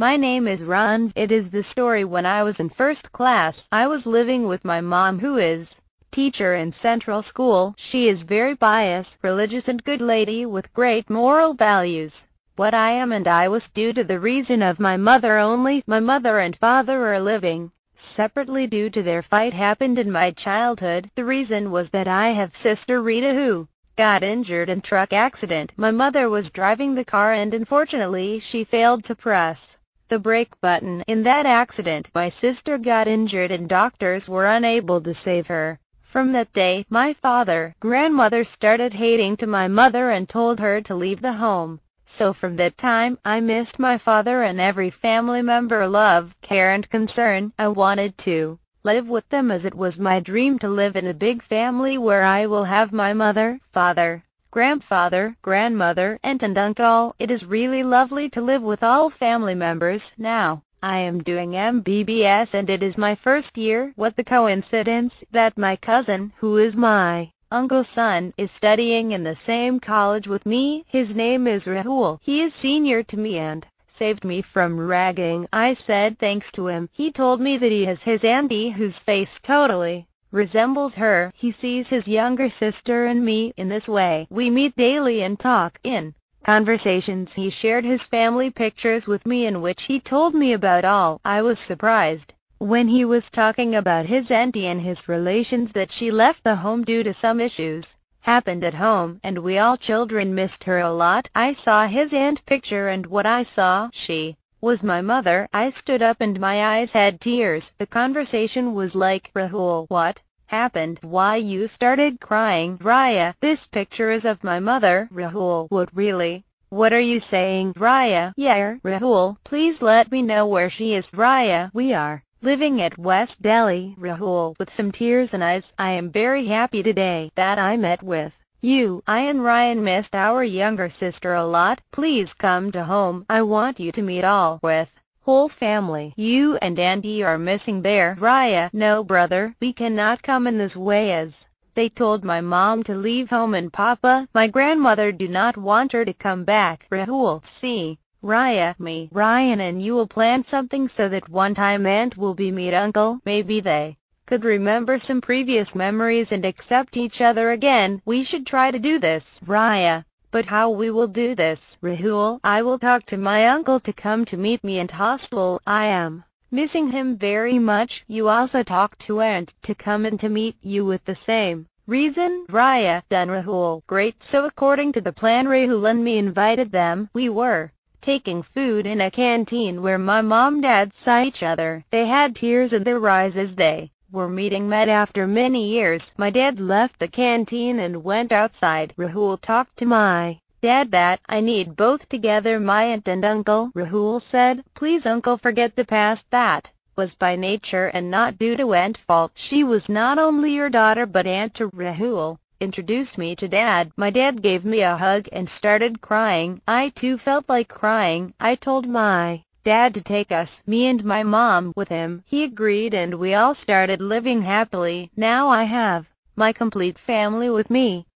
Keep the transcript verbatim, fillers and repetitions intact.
My name is Ron. It is the story when I was in first class. I was living with my mom, who is teacher in Central School. She is very biased, religious and good lady with great moral values. What I am and I was due to the reason of my mother only. My mother and father are living separately due to their fight happened in my childhood. The reason was that I have sister Rita who got injured in truck accident. My mother was driving the car and unfortunately she failed to press the brake button. In that accident, my sister got injured and doctors were unable to save her. From that day, my father, grandmother started hating to my mother and told her to leave the home. So from that time, I missed my father and every family member love, care and concern. I wanted to live with them as it was my dream to live in a big family where I will have my mother, father, grandfather, grandmother, aunt and uncle. It is really lovely to live with all family members. Now, I am doing M B B S and it is my first year. What the coincidence that my cousin, who is my uncle's son, is studying in the same college with me. His name is Rahul. He is senior to me and saved me from ragging. I said thanks to him. He told me that he has his auntie whose face totally resembles her. He sees his younger sister and me in this way. We meet daily and talk. In conversations he shared his family pictures with me in which he told me about all. I was surprised when he was talking about his auntie and his relations that she left the home due to some issues happened at home and we all children missed her a lot. I saw his aunt picture and what I saw, she was my mother. I stood up and my eyes had tears. The conversation was like, Rahul, what happened? Why you started crying? Raya, this picture is of my mother. Rahul, what really? What are you saying? Raya, yeah. Rahul, please let me know where she is. Raya, we are living at West Delhi. Rahul, with some tears in eyes, I am very happy today that I met with you. I and Ryan missed our younger sister a lot. Please come to home. I want you to meet all with whole family. You and Andy are missing there. Raya, no brother, we cannot come in this way as they told my mom to leave home and Papa, my grandmother, do not want her to come back. Rahul, see, Raya, me, Ryan and you will plan something so that one time aunt will be meet uncle. Maybe they could remember some previous memories and accept each other again. We should try to do this. Raya, but how we will do this? Rahul, I will talk to my uncle to come to meet me in hostel. I am missing him very much. You also talk to aunt to come and to meet you with the same reason. Raya, done. Rahul, great. So according to the plan, Rahul and me invited them. We were taking food in a canteen where my mom dad saw each other. They had tears in their eyes as they were meeting met after many years. My dad left the canteen and went outside. Rahul talked to my dad that I need both together, my aunt and uncle. Rahul said, please uncle, forget the past. That was by nature and not due to aunt fault. She was not only your daughter but aunt to Rahul. Introduced me to dad. My dad gave me a hug and started crying. I too felt like crying. I told my dad to take us, me and my mom, with him. He agreed and we all started living happily. Now I have my complete family with me.